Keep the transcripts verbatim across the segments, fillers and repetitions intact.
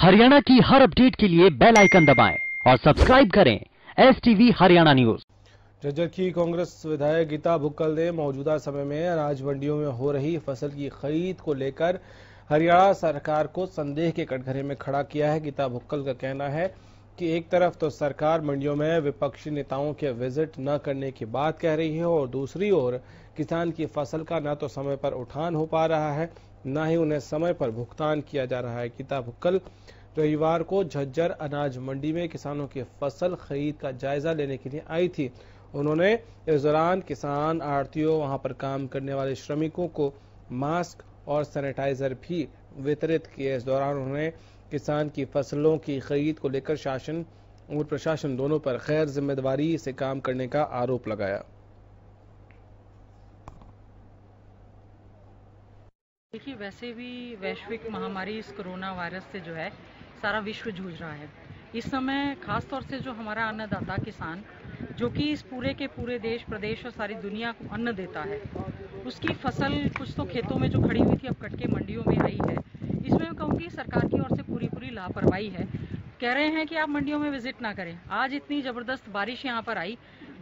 हरियाणा की हर अपडेट के लिए बेल आइकन दबाएं और सब्सक्राइब करें एसटीवी हरियाणा न्यूज। झज्जर की कांग्रेस विधायक गीता भुक्कल ने मौजूदा समय में अनाज मंडियों में हो रही फसल की खरीद को लेकर हरियाणा सरकार को संदेह के कटघरे में खड़ा किया है। गीता भुक्कल का कहना है कि एक तरफ तो सरकार मंडियों में विपक्षी नेताओं के विजिट न करने की बात कह रही है और दूसरी ओर किसान की फसल का न तो समय पर उठान हो पा रहा है, न ही उन्हें समय पर भुगतान किया जा रहा है। गीता भुक्कल रविवार को झज्जर अनाज मंडी में किसानों की फसल खरीद का जायजा लेने के लिए आई थी। उन्होंने इस दौरान किसान, आढ़तियों, वहां पर काम करने वाले श्रमिकों को मास्क और सैनिटाइजर भी वितरित किए। इस दौरान उन्होंने किसान की फसलों की खरीद को लेकर शासन और प्रशासन दोनों पर गैर जिम्मेदारी से काम करने का आरोप लगाया। देखिए, वैसे भी वैश्विक महामारी इस कोरोना वायरस से जो है सारा विश्व जूझ रहा है। इस समय खास तौर से जो हमारा अन्नदाता किसान, जो कि इस पूरे के पूरे देश प्रदेश और सारी दुनिया को अन्न देता है, उसकी फसल कुछ तो खेतों में जो खड़ी हुई थी अब कट के मंडियों में रही है। इसमें मैं कहूँगी सरकार की ओर से पूरी पूरी लापरवाही है। कह रहे हैं कि आप मंडियों में विजिट ना करें। आज इतनी ज़बरदस्त बारिश यहाँ पर आई,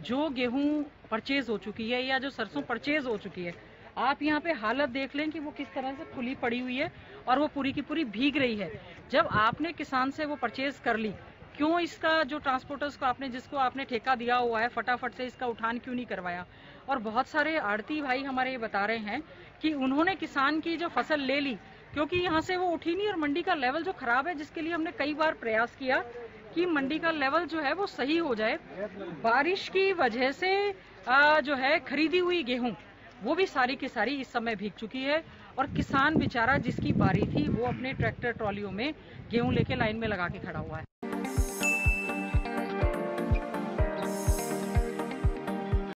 जो गेहूँ परचेज हो चुकी है या जो सरसों परचेज हो चुकी है, आप यहाँ पे हालत देख लें कि वो किस तरह से खुली पड़ी हुई है और वो पूरी की पूरी भीग रही है। जब आपने किसान से वो परचेज कर ली, क्यों इसका जो ट्रांसपोर्टर्स को आपने जिसको आपने ठेका दिया हुआ है फटाफट से इसका उठान क्यों नहीं करवाया। और बहुत सारे आढ़ती भाई हमारे ये बता रहे हैं कि उन्होंने किसान की जो फसल ले ली, क्योंकि यहाँ से वो उठी नहीं और मंडी का लेवल जो खराब है, जिसके लिए हमने कई बार प्रयास किया कि मंडी का लेवल जो है वो सही हो जाए। बारिश की वजह से जो है खरीदी हुई गेहूँ वो भी सारी की सारी इस समय भीग चुकी है और किसान बेचारा जिसकी बारी थी वो अपने ट्रैक्टर ट्रॉलियों में गेहूं लेके लाइन में लगा के खड़ा हुआ है।